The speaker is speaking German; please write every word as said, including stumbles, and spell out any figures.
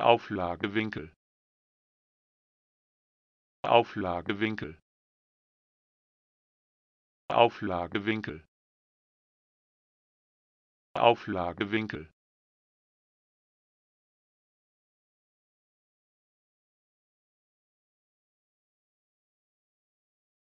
Auflagewinkel. Auflagewinkel. Auflagewinkel. Auflagewinkel.